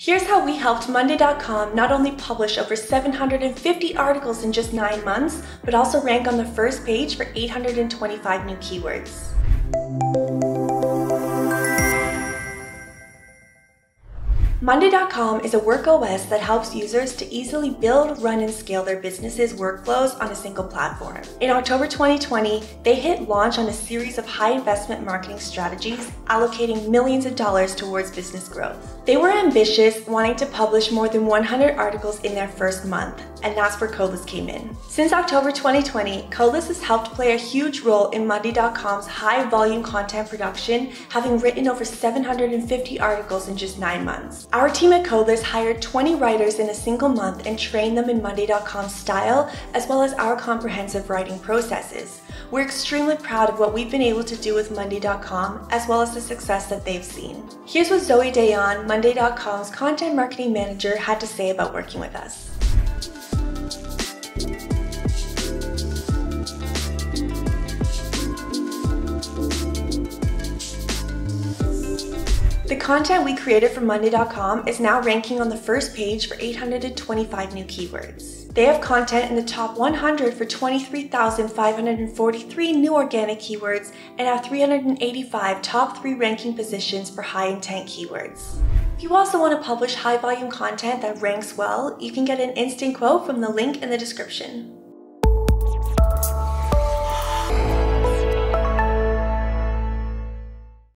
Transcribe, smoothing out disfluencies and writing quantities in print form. Here's how we helped monday.com not only publish over 750 articles in just 9 months, but also rank on the first page for 825 new keywords. Monday.com is a work OS that helps users to easily build, run, and scale their businesses' workflows on a single platform. In October 2020, they hit launch on a series of high-investment marketing strategies, allocating millions of dollars towards business growth. They were ambitious, wanting to publish more than 100 articles in their first month, and that's where Codeless came in. Since October 2020, Codeless has helped play a huge role in Monday.com's high-volume content production, having written over 750 articles in just 9 months. Our team at Codeless hired 20 writers in a single month and trained them in monday.com's style, as well as our comprehensive writing processes. We're extremely proud of what we've been able to do with monday.com, as well as the success that they've seen. Here's what Zoe Dayan, monday.com's content marketing manager, had to say about working with us. The content we created for monday.com is now ranking on the first page for 825 new keywords. They have content in the top 100 for 23,543 new organic keywords and have 385 top 3 ranking positions for high intent keywords. If you also want to publish high volume content that ranks well, you can get an instant quote from the link in the description.